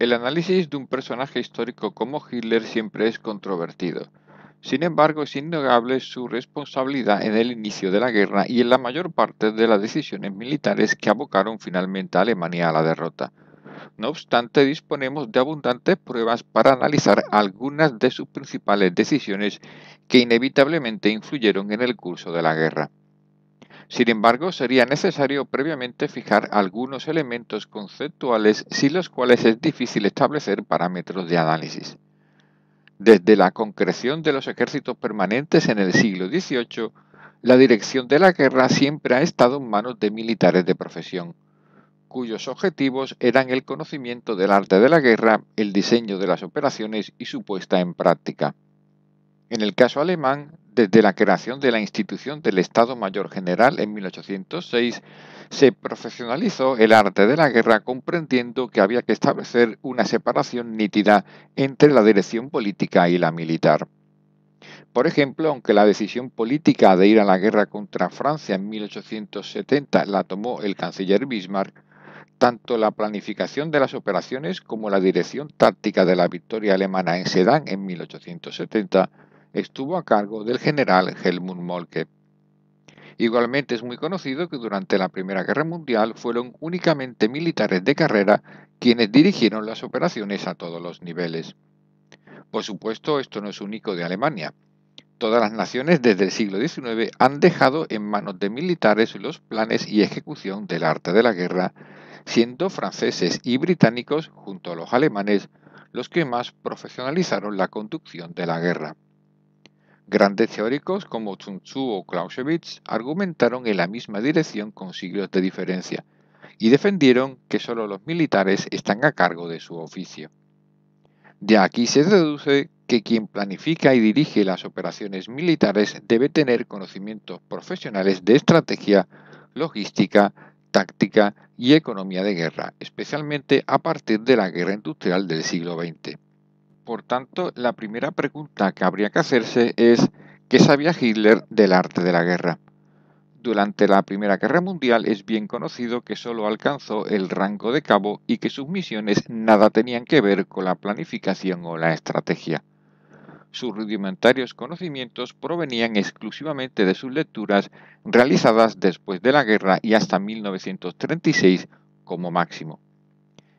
El análisis de un personaje histórico como Hitler siempre es controvertido. Sin embargo, es innegable su responsabilidad en el inicio de la guerra y en la mayor parte de las decisiones militares que abocaron finalmente a Alemania a la derrota. No obstante, disponemos de abundantes pruebas para analizar algunas de sus principales decisiones que inevitablemente influyeron en el curso de la guerra. Sin embargo, sería necesario previamente fijar algunos elementos conceptuales sin los cuales es difícil establecer parámetros de análisis. Desde la concreción de los ejércitos permanentes en el siglo XVIII, la dirección de la guerra siempre ha estado en manos de militares de profesión, cuyos objetivos eran el conocimiento del arte de la guerra, el diseño de las operaciones y su puesta en práctica. En el caso alemán, desde la creación de la institución del Estado Mayor General en 1806, se profesionalizó el arte de la guerra comprendiendo que había que establecer una separación nítida entre la dirección política y la militar. Por ejemplo, aunque la decisión política de ir a la guerra contra Francia en 1870 la tomó el canciller Bismarck, tanto la planificación de las operaciones como la dirección táctica de la victoria alemana en Sedan en 1870 estuvo a cargo del general Helmuth Moltke. Igualmente es muy conocido que durante la Primera Guerra Mundial fueron únicamente militares de carrera quienes dirigieron las operaciones a todos los niveles. Por supuesto, esto no es único de Alemania. Todas las naciones desde el siglo XIX han dejado en manos de militares los planes y ejecución del arte de la guerra, siendo franceses y británicos, junto a los alemanes, los que más profesionalizaron la conducción de la guerra. Grandes teóricos como Sun Tzu o Clausewitz argumentaron en la misma dirección con siglos de diferencia y defendieron que solo los militares están a cargo de su oficio. De aquí se deduce que quien planifica y dirige las operaciones militares debe tener conocimientos profesionales de estrategia, logística, táctica y economía de guerra, especialmente a partir de la guerra industrial del siglo XX. Por tanto, la primera pregunta que habría que hacerse es ¿qué sabía Hitler del arte de la guerra? Durante la Primera Guerra Mundial es bien conocido que solo alcanzó el rango de cabo y que sus misiones nada tenían que ver con la planificación o la estrategia. Sus rudimentarios conocimientos provenían exclusivamente de sus lecturas realizadas después de la guerra y hasta 1936 como máximo.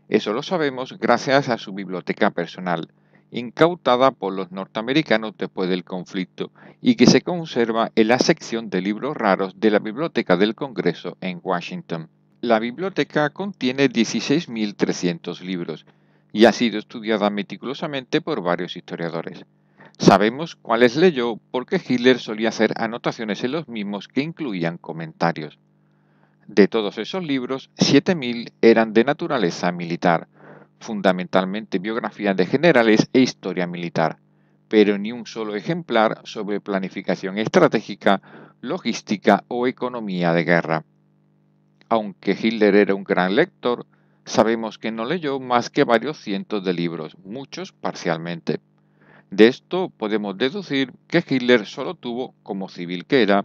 Eso lo sabemos gracias a su biblioteca personal, incautada por los norteamericanos después del conflicto y que se conserva en la sección de libros raros de la Biblioteca del Congreso en Washington. La biblioteca contiene 16.300 libros y ha sido estudiada meticulosamente por varios historiadores. Sabemos cuáles leyó porque Hitler solía hacer anotaciones en los mismos que incluían comentarios. De todos esos libros, 7.000 eran de naturaleza militar, fundamentalmente biografías de generales e historia militar, pero ni un solo ejemplar sobre planificación estratégica, logística o economía de guerra. Aunque Hitler era un gran lector, sabemos que no leyó más que varios cientos de libros, muchos parcialmente. De esto podemos deducir que Hitler solo tuvo, como civil que era,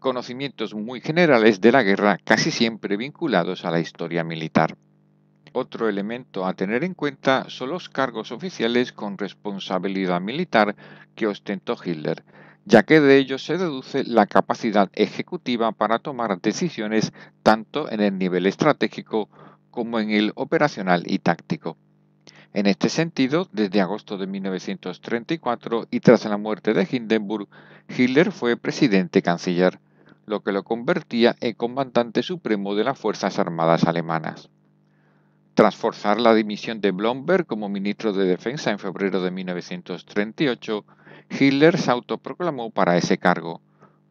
conocimientos muy generales de la guerra, casi siempre vinculados a la historia militar. Otro elemento a tener en cuenta son los cargos oficiales con responsabilidad militar que ostentó Hitler, ya que de ellos se deduce la capacidad ejecutiva para tomar decisiones tanto en el nivel estratégico como en el operacional y táctico. En este sentido, desde agosto de 1934 y tras la muerte de Hindenburg, Hitler fue presidente-canciller, lo que lo convertía en comandante supremo de las Fuerzas Armadas alemanas. Tras forzar la dimisión de Blomberg como ministro de Defensa en febrero de 1938, Hitler se autoproclamó para ese cargo,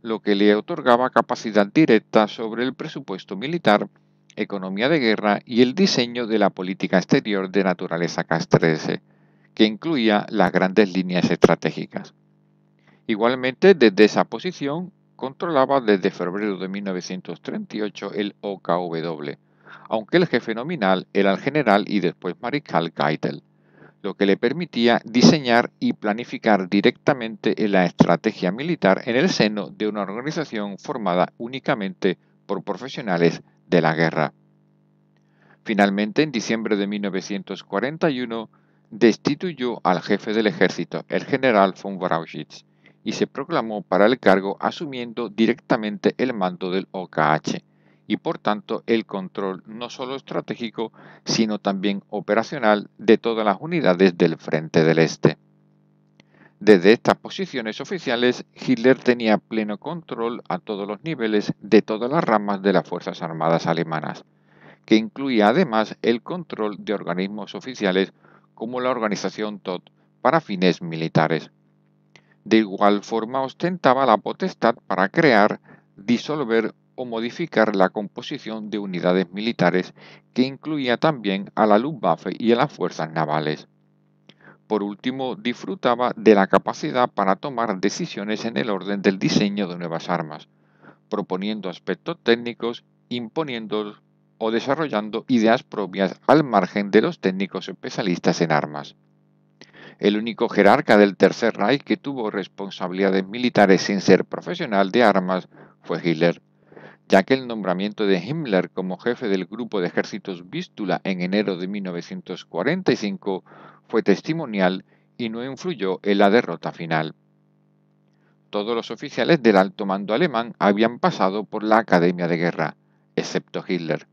lo que le otorgaba capacidad directa sobre el presupuesto militar, economía de guerra y el diseño de la política exterior de naturaleza castrense, que incluía las grandes líneas estratégicas. Igualmente, desde esa posición, controlaba desde febrero de 1938 el OKW, aunque el jefe nominal era el general y después mariscal Keitel, lo que le permitía diseñar y planificar directamente la estrategia militar en el seno de una organización formada únicamente por profesionales de la guerra. Finalmente, en diciembre de 1941, destituyó al jefe del ejército, el general von Brauchitsch, y se proclamó para el cargo asumiendo directamente el mando del OKH y por tanto el control no solo estratégico, sino también operacional de todas las unidades del Frente del Este. Desde estas posiciones oficiales, Hitler tenía pleno control a todos los niveles de todas las ramas de las Fuerzas Armadas alemanas, que incluía además el control de organismos oficiales como la organización Todt para fines militares. De igual forma ostentaba la potestad para crear, disolver o modificar la composición de unidades militares, que incluía también a la Luftwaffe y a las fuerzas navales. Por último, disfrutaba de la capacidad para tomar decisiones en el orden del diseño de nuevas armas, proponiendo aspectos técnicos, imponiendo o desarrollando ideas propias al margen de los técnicos especialistas en armas. El único jerarca del Tercer Reich que tuvo responsabilidades militares sin ser profesional de armas fue Hitler, ya que el nombramiento de Himmler como jefe del grupo de ejércitos Vístula en enero de 1945 fue testimonial y no influyó en la derrota final. Todos los oficiales del alto mando alemán habían pasado por la Academia de Guerra, excepto Hitler,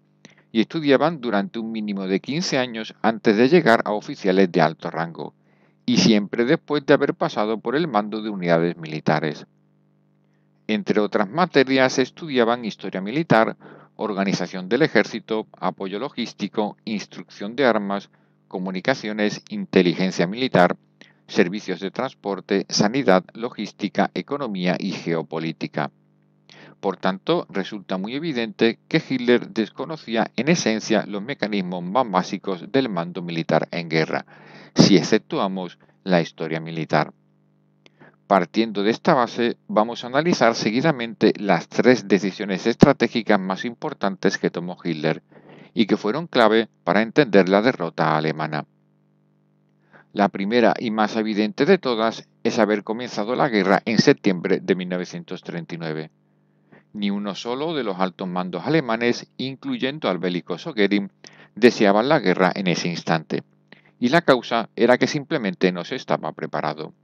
y estudiaban durante un mínimo de 15 años antes de llegar a oficiales de alto rango, y siempre después de haber pasado por el mando de unidades militares. Entre otras materias estudiaban historia militar, organización del ejército, apoyo logístico, instrucción de armas, comunicaciones, inteligencia militar, servicios de transporte, sanidad, logística, economía y geopolítica. Por tanto, resulta muy evidente que Hitler desconocía en esencia los mecanismos más básicos del mando militar en guerra, si exceptuamos la historia militar. Partiendo de esta base, vamos a analizar seguidamente las tres decisiones estratégicas más importantes que tomó Hitler y que fueron clave para entender la derrota alemana. La primera y más evidente de todas es haber comenzado la guerra en septiembre de 1939. Ni uno solo de los altos mandos alemanes, incluyendo al belicoso Göring, deseaban la guerra en ese instante, y la causa era que simplemente no se estaba preparado.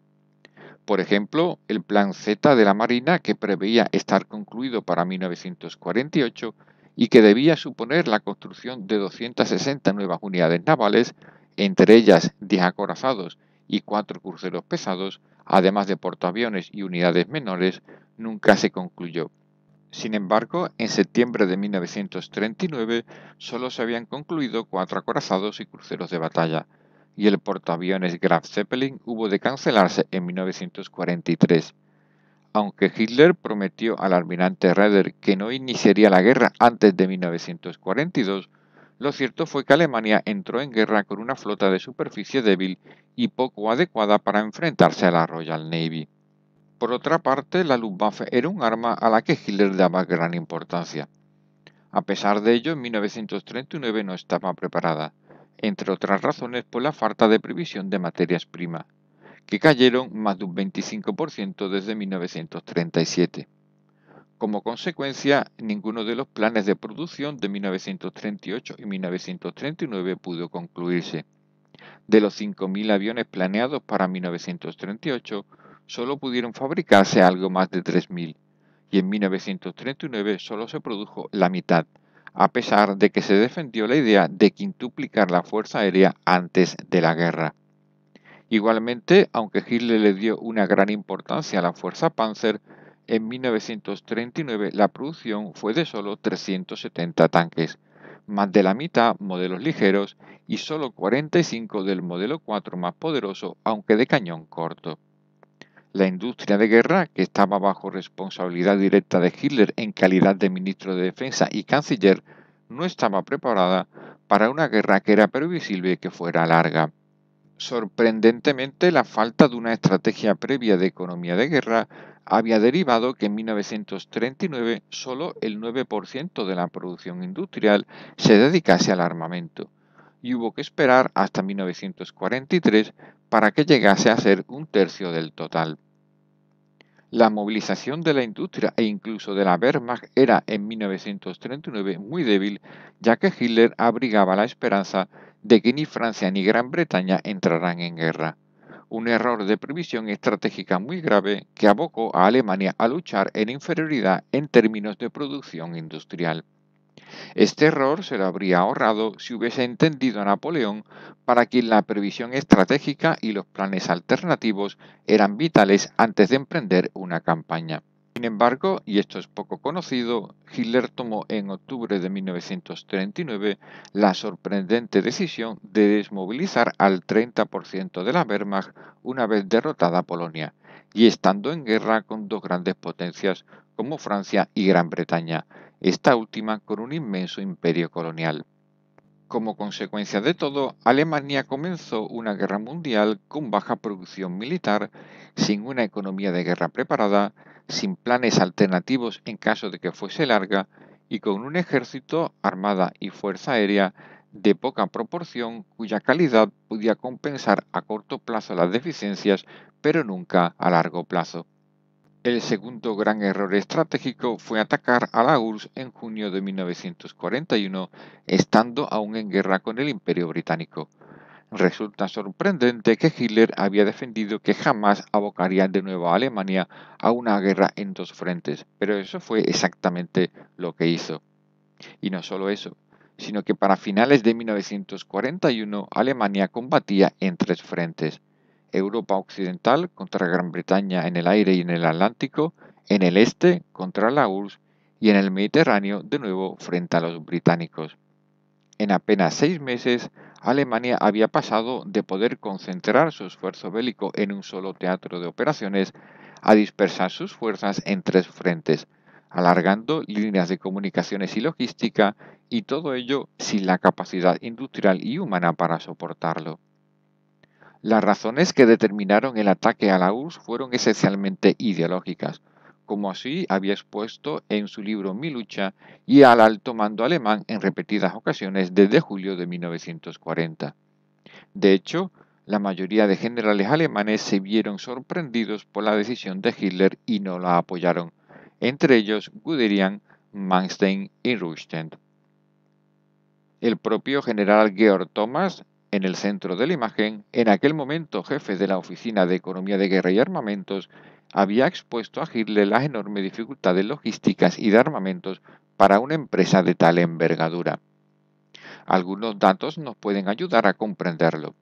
Por ejemplo, el Plan Z de la Marina, que preveía estar concluido para 1948 y que debía suponer la construcción de 260 nuevas unidades navales, entre ellas 10 acorazados y 4 cruceros pesados, además de portaaviones y unidades menores, nunca se concluyó. Sin embargo, en septiembre de 1939 solo se habían concluido 4 acorazados y cruceros de batalla, y el portaaviones Graf Zeppelin hubo de cancelarse en 1943. Aunque Hitler prometió al almirante Raeder que no iniciaría la guerra antes de 1942, lo cierto fue que Alemania entró en guerra con una flota de superficie débil y poco adecuada para enfrentarse a la Royal Navy. Por otra parte, la Luftwaffe era un arma a la que Hitler daba gran importancia. A pesar de ello, en 1939 no estaba preparada, entre otras razones por la falta de previsión de materias primas, que cayeron más de un 25% desde 1937. Como consecuencia, ninguno de los planes de producción de 1938 y 1939 pudo concluirse. De los 5.000 aviones planeados para 1938, solo pudieron fabricarse algo más de 3.000, y en 1939 solo se produjo la mitad, a pesar de que se defendió la idea de quintuplicar la fuerza aérea antes de la guerra. Igualmente, aunque Hitler le dio una gran importancia a la fuerza Panzer, en 1939 la producción fue de solo 370 tanques, más de la mitad modelos ligeros y solo 45 del modelo 4 más poderoso, aunque de cañón corto. La industria de guerra, que estaba bajo responsabilidad directa de Hitler en calidad de ministro de Defensa y canciller, no estaba preparada para una guerra que era previsible que fuera larga. Sorprendentemente, la falta de una estrategia previa de economía de guerra había derivado que en 1939 solo el 9% de la producción industrial se dedicase al armamento, y hubo que esperar hasta 1943 para que llegase a ser un tercio del total. La movilización de la industria e incluso de la Wehrmacht era en 1939 muy débil, ya que Hitler abrigaba la esperanza de que ni Francia ni Gran Bretaña entraran en guerra. Un error de previsión estratégica muy grave que abocó a Alemania a luchar en inferioridad en términos de producción industrial. Este error se lo habría ahorrado si hubiese entendido a Napoleón, para quien la previsión estratégica y los planes alternativos eran vitales antes de emprender una campaña. Sin embargo, y esto es poco conocido, Hitler tomó en octubre de 1939 la sorprendente decisión de desmovilizar al 30% de la Wehrmacht una vez derrotada Polonia, y estando en guerra con dos grandes potencias como Francia y Gran Bretaña, esta última con un inmenso imperio colonial. Como consecuencia de todo, Alemania comenzó una guerra mundial con baja producción militar, sin una economía de guerra preparada, sin planes alternativos en caso de que fuese larga, y con un ejército, armada y fuerza aérea de poca proporción cuya calidad podía compensar a corto plazo las deficiencias, pero nunca a largo plazo. El segundo gran error estratégico fue atacar a la URSS en junio de 1941, estando aún en guerra con el Imperio Británico. Resulta sorprendente que Hitler había defendido que jamás abocaría de nuevo a Alemania a una guerra en dos frentes, pero eso fue exactamente lo que hizo. Y no solo eso, sino que para finales de 1941 Alemania combatía en tres frentes: Europa Occidental contra Gran Bretaña en el aire y en el Atlántico, en el este contra la URSS y en el Mediterráneo de nuevo frente a los británicos. En apenas 6 meses, Alemania había pasado de poder concentrar su esfuerzo bélico en un solo teatro de operaciones a dispersar sus fuerzas en tres frentes, alargando líneas de comunicaciones y logística, y todo ello sin la capacidad industrial y humana para soportarlo. Las razones que determinaron el ataque a la URSS fueron esencialmente ideológicas, como así había expuesto en su libro Mi lucha y al alto mando alemán en repetidas ocasiones desde julio de 1940. De hecho, la mayoría de generales alemanes se vieron sorprendidos por la decisión de Hitler y no la apoyaron, entre ellos Guderian, Manstein y Rundstedt. El propio general Georg Thomas, en el centro de la imagen, en aquel momento jefe de la Oficina de Economía de Guerra y Armamentos, había expuesto a Hitler las enormes dificultades logísticas y de armamentos para una empresa de tal envergadura. Algunos datos nos pueden ayudar a comprenderlo.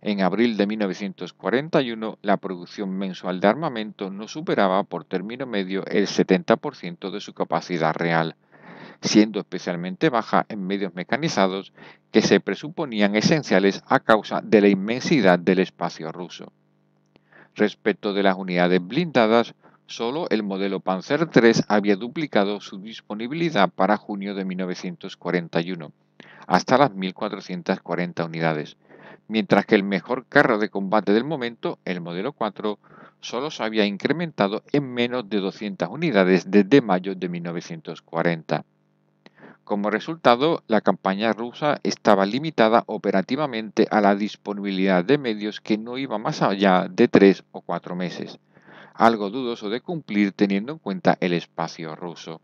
En abril de 1941, la producción mensual de armamento no superaba por término medio el 70% de su capacidad real, siendo especialmente baja en medios mecanizados que se presuponían esenciales a causa de la inmensidad del espacio ruso. Respecto de las unidades blindadas, solo el modelo Panzer III había duplicado su disponibilidad para junio de 1941, hasta las 1.440 unidades, mientras que el mejor carro de combate del momento, el modelo 4, solo se había incrementado en menos de 200 unidades desde mayo de 1940. Como resultado, la campaña rusa estaba limitada operativamente a la disponibilidad de medios que no iba más allá de 3 o 4 meses, algo dudoso de cumplir teniendo en cuenta el espacio ruso.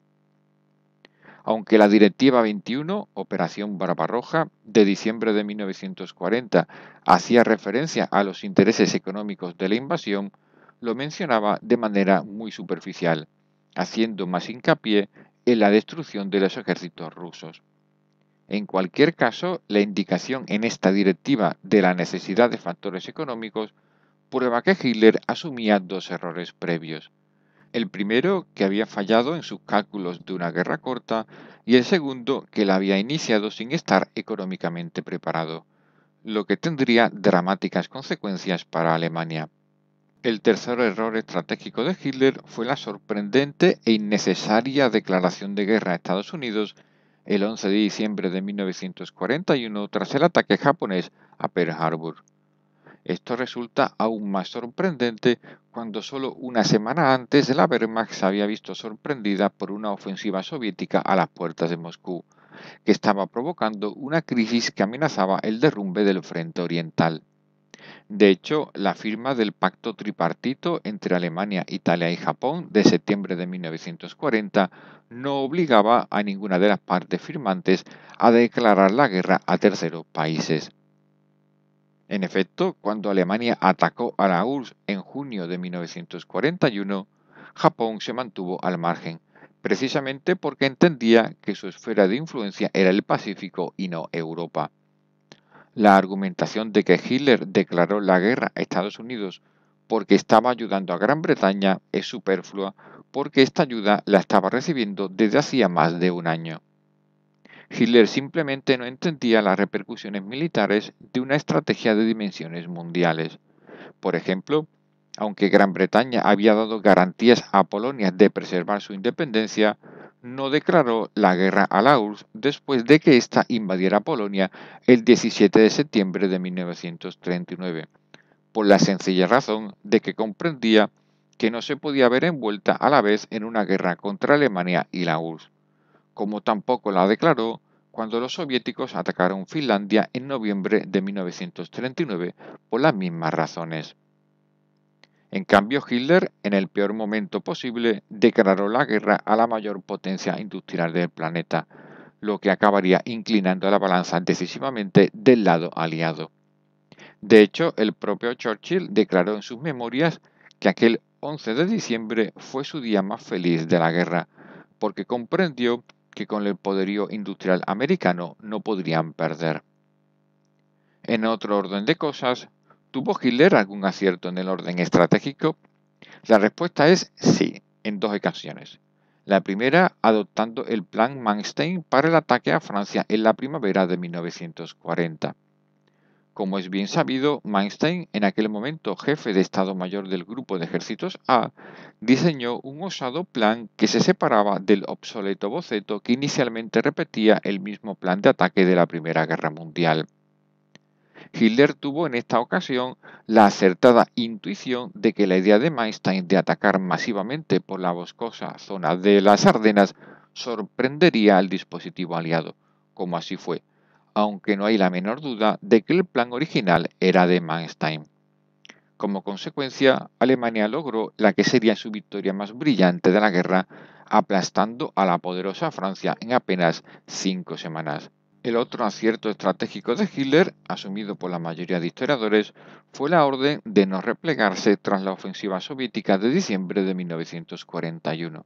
Aunque la Directiva 21, Operación Barbarroja, de diciembre de 1940 hacía referencia a los intereses económicos de la invasión, lo mencionaba de manera muy superficial, haciendo más hincapié en la destrucción de los ejércitos rusos. En cualquier caso, la indicación en esta directiva de la necesidad de factores económicos prueba que Hitler asumía dos errores previos. El primero, que había fallado en sus cálculos de una guerra corta, y el segundo, que la había iniciado sin estar económicamente preparado, lo que tendría dramáticas consecuencias para Alemania. El tercer error estratégico de Hitler fue la sorprendente e innecesaria declaración de guerra a Estados Unidos el 11 de diciembre de 1941 tras el ataque japonés a Pearl Harbor. Esto resulta aún más sorprendente cuando solo una semana antes la Wehrmacht se había visto sorprendida por una ofensiva soviética a las puertas de Moscú, que estaba provocando una crisis que amenazaba el derrumbe del frente oriental. De hecho, la firma del pacto tripartito entre Alemania, Italia y Japón de septiembre de 1940 no obligaba a ninguna de las partes firmantes a declarar la guerra a terceros países. En efecto, cuando Alemania atacó a la URSS en junio de 1941, Japón se mantuvo al margen, precisamente porque entendía que su esfera de influencia era el Pacífico y no Europa. La argumentación de que Hitler declaró la guerra a Estados Unidos porque estaba ayudando a Gran Bretaña es superflua, porque esta ayuda la estaba recibiendo desde hacía más de un año. Hitler simplemente no entendía las repercusiones militares de una estrategia de dimensiones mundiales. Por ejemplo, aunque Gran Bretaña había dado garantías a Polonia de preservar su independencia, no declaró la guerra a la URSS después de que ésta invadiera Polonia el 17 de septiembre de 1939, por la sencilla razón de que comprendía que no se podía ver envuelta a la vez en una guerra contra Alemania y la URSS, como tampoco la declaró cuando los soviéticos atacaron Finlandia en noviembre de 1939 por las mismas razones. En cambio, Hitler, en el peor momento posible, declaró la guerra a la mayor potencia industrial del planeta, lo que acabaría inclinando la balanza decisivamente del lado aliado. De hecho, el propio Churchill declaró en sus memorias que aquel 11 de diciembre fue su día más feliz de la guerra, porque comprendió que con el poderío industrial americano no podrían perder. En otro orden de cosas, ¿tuvo Hitler algún acierto en el orden estratégico? La respuesta es sí, en dos ocasiones. La primera, adoptando el plan Manstein para el ataque a Francia en la primavera de 1940. Como es bien sabido, Manstein, en aquel momento jefe de Estado Mayor del Grupo de Ejércitos A, diseñó un osado plan que se separaba del obsoleto boceto que inicialmente repetía el mismo plan de ataque de la Primera Guerra Mundial. Hitler tuvo en esta ocasión la acertada intuición de que la idea de Manstein de atacar masivamente por la boscosa zona de las Ardenas sorprendería al dispositivo aliado, como así fue, aunque no hay la menor duda de que el plan original era de Manstein. Como consecuencia, Alemania logró la que sería su victoria más brillante de la guerra, aplastando a la poderosa Francia en apenas 5 semanas. El otro acierto estratégico de Hitler, asumido por la mayoría de historiadores, fue la orden de no replegarse tras la ofensiva soviética de diciembre de 1941.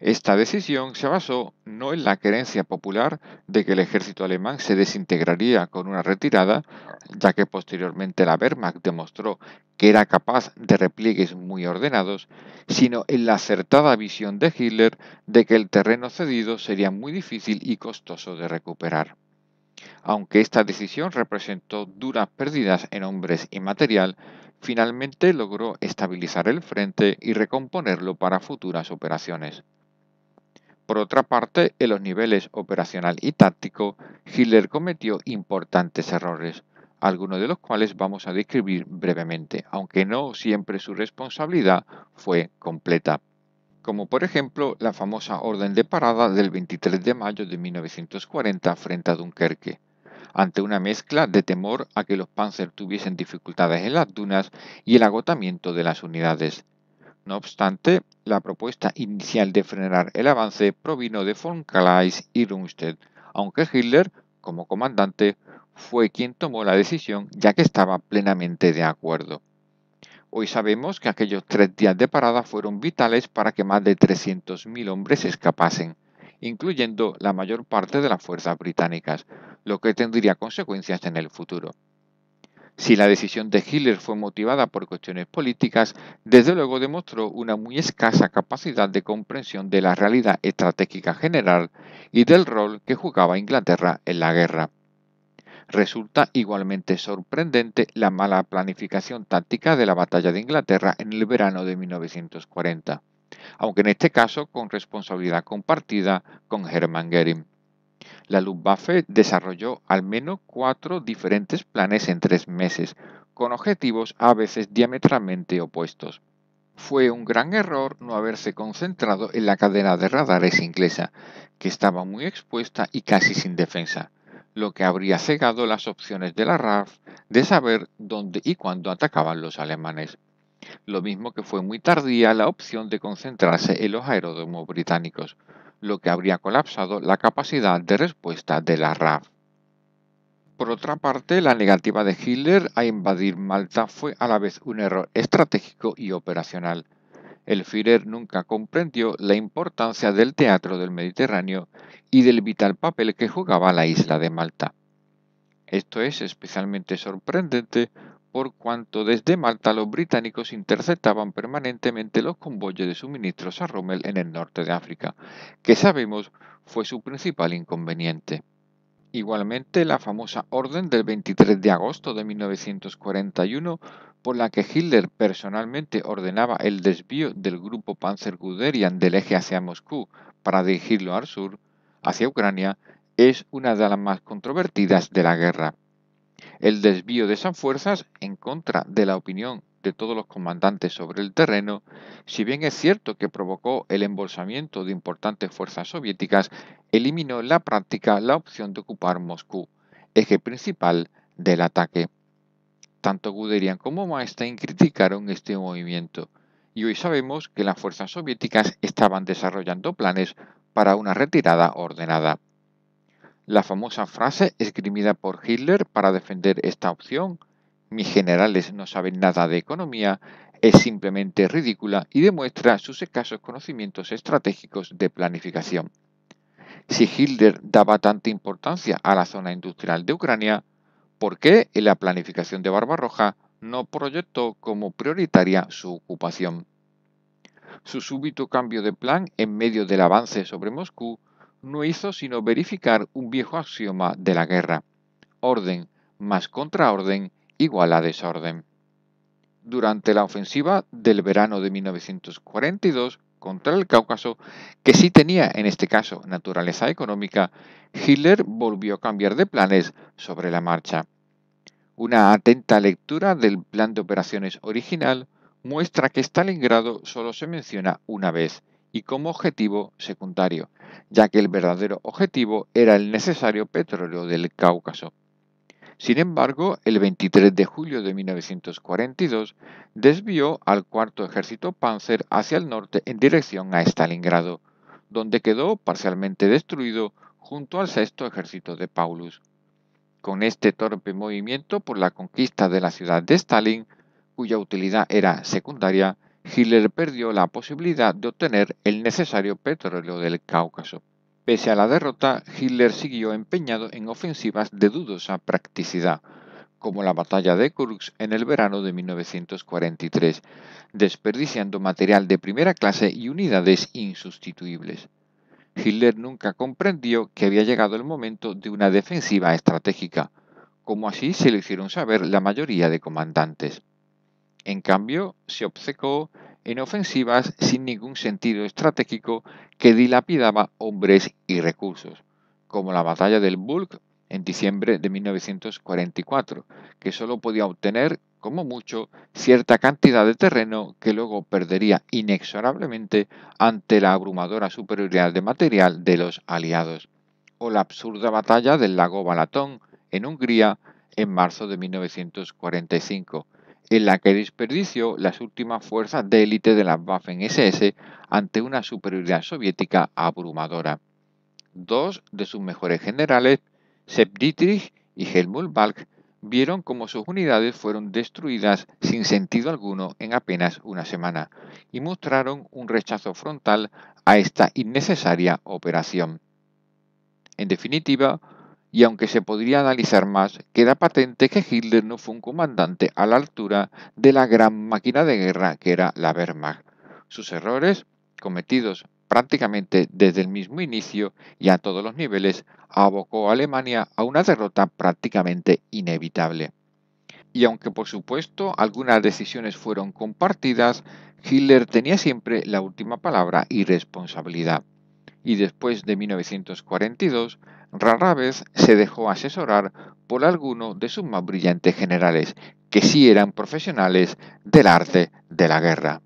Esta decisión se basó no en la creencia popular de que el ejército alemán se desintegraría con una retirada, ya que posteriormente la Wehrmacht demostró que era capaz de repliegues muy ordenados, sino en la acertada visión de Hitler de que el terreno cedido sería muy difícil y costoso de recuperar. Aunque esta decisión representó duras pérdidas en hombres y material, finalmente logró estabilizar el frente y recomponerlo para futuras operaciones. Por otra parte, en los niveles operacional y táctico, Hitler cometió importantes errores, algunos de los cuales vamos a describir brevemente, aunque no siempre su responsabilidad fue completa. Como por ejemplo, la famosa orden de parada del 23 de mayo de 1940 frente a Dunkerque, ante una mezcla de temor a que los Panzer tuviesen dificultades en las dunas y el agotamiento de las unidades. No obstante, la propuesta inicial de frenar el avance provino de von Clausewitz y Rundstedt, aunque Hitler, como comandante, fue quien tomó la decisión ya que estaba plenamente de acuerdo. Hoy sabemos que aquellos 3 días de parada fueron vitales para que más de 300.000 hombres escapasen, incluyendo la mayor parte de las fuerzas británicas, lo que tendría consecuencias en el futuro. Si la decisión de Hitler fue motivada por cuestiones políticas, desde luego demostró una muy escasa capacidad de comprensión de la realidad estratégica general y del rol que jugaba Inglaterra en la guerra. Resulta igualmente sorprendente la mala planificación táctica de la batalla de Inglaterra en el verano de 1940, aunque en este caso con responsabilidad compartida con Hermann Göring. La Luftwaffe desarrolló al menos 4 diferentes planes en 3 meses, con objetivos a veces diametralmente opuestos. Fue un gran error no haberse concentrado en la cadena de radares inglesa, que estaba muy expuesta y casi sin defensa, lo que habría cegado las opciones de la RAF de saber dónde y cuándo atacaban los alemanes. Lo mismo que fue muy tardía la opción de concentrarse en los aeródromos británicos, lo que habría colapsado la capacidad de respuesta de la RAF. Por otra parte, la negativa de Hitler a invadir Malta fue a la vez un error estratégico y operacional. El Führer nunca comprendió la importancia del teatro del Mediterráneo y del vital papel que jugaba la isla de Malta. Esto es especialmente sorprendente por cuanto desde Malta los británicos interceptaban permanentemente los convoyes de suministros a Rommel en el norte de África, que sabemos fue su principal inconveniente. Igualmente, la famosa orden del 23 de agosto de 1941, por la que Hitler personalmente ordenaba el desvío del grupo Panzer Guderian del eje hacia Moscú para dirigirlo al sur, hacia Ucrania, es una de las más controvertidas de la guerra. El desvío de esas fuerzas, en contra de la opinión de todos los comandantes sobre el terreno, si bien es cierto que provocó el embolsamiento de importantes fuerzas soviéticas, eliminó en la práctica la opción de ocupar Moscú, eje principal del ataque. Tanto Guderian como Manstein criticaron este movimiento, y hoy sabemos que las fuerzas soviéticas estaban desarrollando planes para una retirada ordenada. La famosa frase esgrimida por Hitler para defender esta opción, "mis generales no saben nada de economía", es simplemente ridícula y demuestra sus escasos conocimientos estratégicos de planificación. Si Hitler daba tanta importancia a la zona industrial de Ucrania, ¿por qué en la planificación de Barbarroja no proyectó como prioritaria su ocupación? Su súbito cambio de plan en medio del avance sobre Moscú no hizo sino verificar un viejo axioma de la guerra: orden más contraorden igual a desorden. Durante la ofensiva del verano de 1942 contra el Cáucaso, que sí tenía en este caso naturaleza económica, Hitler volvió a cambiar de planes sobre la marcha. Una atenta lectura del plan de operaciones original muestra que Stalingrado solo se menciona una vez, y como objetivo secundario, ya que el verdadero objetivo era el necesario petróleo del Cáucaso. Sin embargo, el 23 de julio de 1942 desvió al cuarto ejército Panzer hacia el norte en dirección a Stalingrado, donde quedó parcialmente destruido junto al sexto ejército de Paulus. Con este torpe movimiento por la conquista de la ciudad de Stalin, cuya utilidad era secundaria, Hitler perdió la posibilidad de obtener el necesario petróleo del Cáucaso. Pese a la derrota, Hitler siguió empeñado en ofensivas de dudosa practicidad, como la batalla de Kursk en el verano de 1943, desperdiciando material de primera clase y unidades insustituibles. Hitler nunca comprendió que había llegado el momento de una defensiva estratégica, como así se lo hicieron saber la mayoría de comandantes. En cambio, se obcecó en ofensivas sin ningún sentido estratégico que dilapidaba hombres y recursos, como la batalla del Bulk en diciembre de 1944, que solo podía obtener, como mucho, cierta cantidad de terreno que luego perdería inexorablemente ante la abrumadora superioridad de material de los aliados, o la absurda batalla del lago Balatón en Hungría en marzo de 1945, en la que desperdició las últimas fuerzas de élite de la Waffen-SS ante una superioridad soviética abrumadora. 2 de sus mejores generales, Sepp Dietrich y Helmut Moltke, vieron cómo sus unidades fueron destruidas sin sentido alguno en apenas una semana, y mostraron un rechazo frontal a esta innecesaria operación. En definitiva, y aunque se podría analizar más, queda patente que Hitler no fue un comandante a la altura de la gran máquina de guerra que era la Wehrmacht. Sus errores, cometidos prácticamente desde el mismo inicio y a todos los niveles, abocó a Alemania a una derrota prácticamente inevitable. Y aunque por supuesto algunas decisiones fueron compartidas, Hitler tenía siempre la última palabra y responsabilidad. Y después de 1942, rara vez se dejó asesorar por alguno de sus más brillantes generales, que sí eran profesionales del arte de la guerra.